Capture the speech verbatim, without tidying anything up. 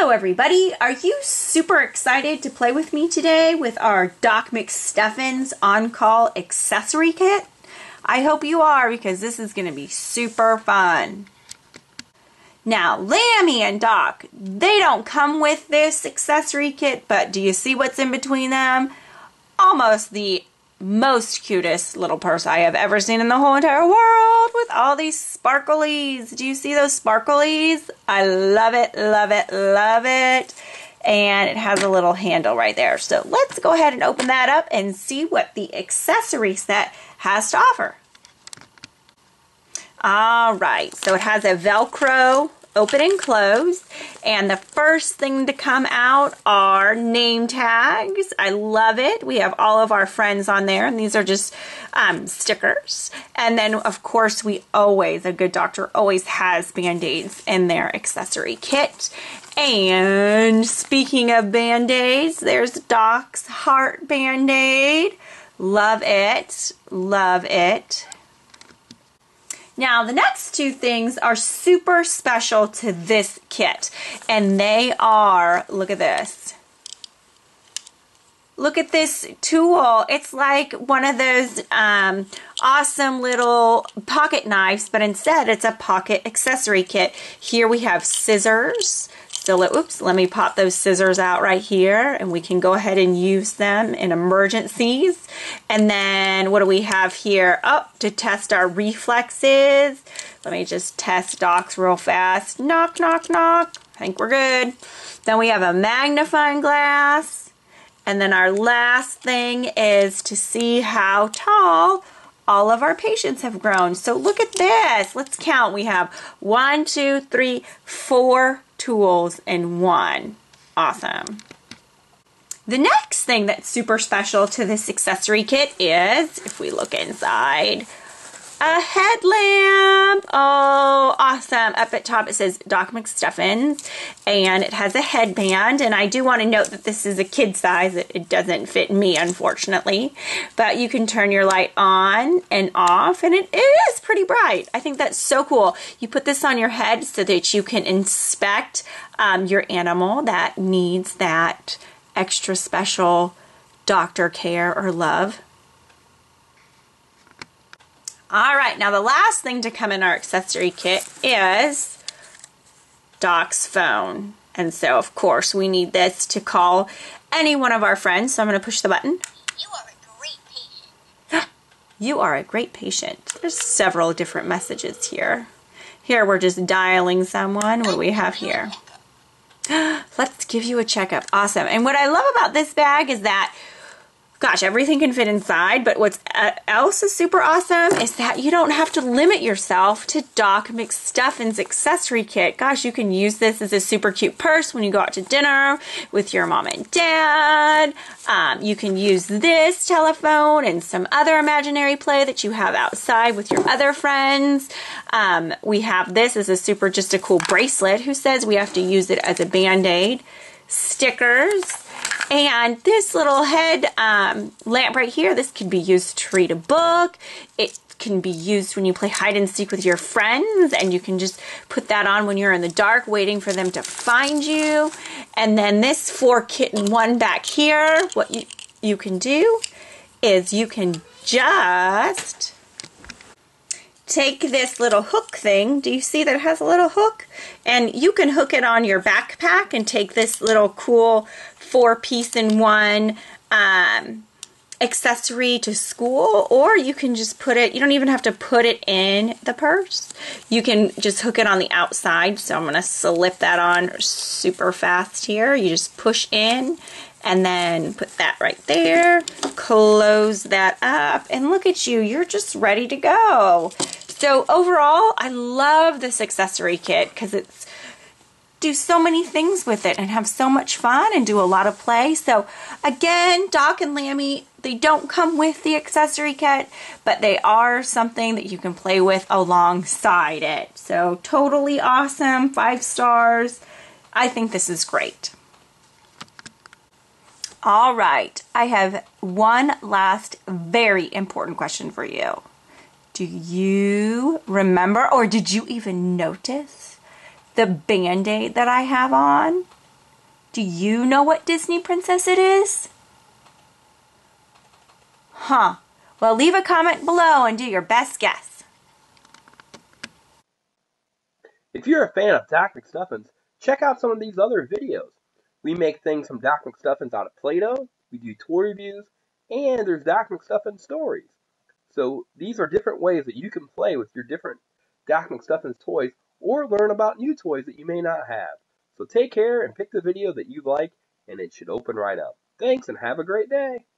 Hello everybody! Are you super excited to play with me today with our Doc McStuffins on-call accessory kit? I hope you are, because this is going to be super fun. Now, Lambie and Doc, they don't come with this accessory kit, but do you see what's in between them? Almost the most cutest little purse I have ever seen in the whole entire world, with all these sparklies. Do you see those sparklies? I love it, love it, love it. And it has a little handle right there. So let's go ahead and open that up and see what the accessory set has to offer. All right, so it has a Velcro open and close, and the first thing to come out are name tags. I love it. We have all of our friends on there, and these are just um, stickers. And then of course, we always, a good doctor always has band-aids in their accessory kit. And speaking of band-aids, there's Doc's heart band-aid. Love it, love it. Now, the next two things are super special to this kit, and they are, look at this. Look at this tool. It's like one of those um, awesome little pocket knives, but instead it's a pocket accessory kit. Here we have scissors. So let, oops, let me pop those scissors out right here, and we can go ahead and use them in emergencies. And then what do we have here? Oh, to test our reflexes. Let me just test Doc's real fast. Knock, knock, knock. I think we're good. Then we have a magnifying glass. And then our last thing is to see how tall all of our patients have grown. So look at this. Let's count. We have one, two, three, four tools in one. Awesome. The next thing that's super special to this accessory kit is, if we look inside, a headlamp. Oh, awesome. Up at top it says Doc McStuffins, and it has a headband, and I do want to note that this is a kid size. It, it doesn't fit me, unfortunately, but you can turn your light on and off, and it, it is pretty bright. I think that's so cool. You put this on your head so that you can inspect um, your animal that needs that extra special doctor care or love. All right, now the last thing to come in our accessory kit is Doc's phone. And so, of course, we need this to call any one of our friends. So I'm going to push the button. You are a great patient. You are a great patient. There's several different messages here. Here, we're just dialing someone. What do we have here? Let's give you a checkup. Awesome. And what I love about this bag is that, gosh, everything can fit inside, but what's else is super awesome is that you don't have to limit yourself to Doc McStuffins accessory kit. Gosh, you can use this as a super cute purse when you go out to dinner with your mom and dad. Um, you can use this telephone and some other imaginary play that you have outside with your other friends. Um, we have this as a super, just a cool bracelet. Who says we have to use it as a band-aid? Stickers. And this little head um, lamp right here, this could be used to read a book. It can be used when you play hide and seek with your friends, and you can just put that on when you're in the dark waiting for them to find you. And then this four kit in one back here, what you, you can do is you can just take this little hook thing. Do you see that it has a little hook? And you can hook it on your backpack and take this little cool four piece in one um, accessory to school, or you can just put it, you don't even have to put it in the purse. You can just hook it on the outside. So I'm going to slip that on super fast here. You just push in and then put that right there, close that up, and look at you, you're just ready to go. So overall, I love this accessory kit because it's do so many things with it and have so much fun and do a lot of play. So again, Doc and Lambie, they don't come with the accessory kit, but they are something that you can play with alongside it. So totally awesome, five stars. I think this is great. All right, I have one last very important question for you. Do you remember, or did you even notice the band-aid that I have on? Do you know what Disney princess it is? Huh. Well, leave a comment below and do your best guess. If you're a fan of Doc McStuffins, check out some of these other videos. We make things from Doc McStuffins out of Play-Doh, we do toy reviews, and there's Doc McStuffins stories. So these are different ways that you can play with your different Doc McStuffins toys or learn about new toys that you may not have. So take care and pick the video that you like, and it should open right up. Thanks and have a great day.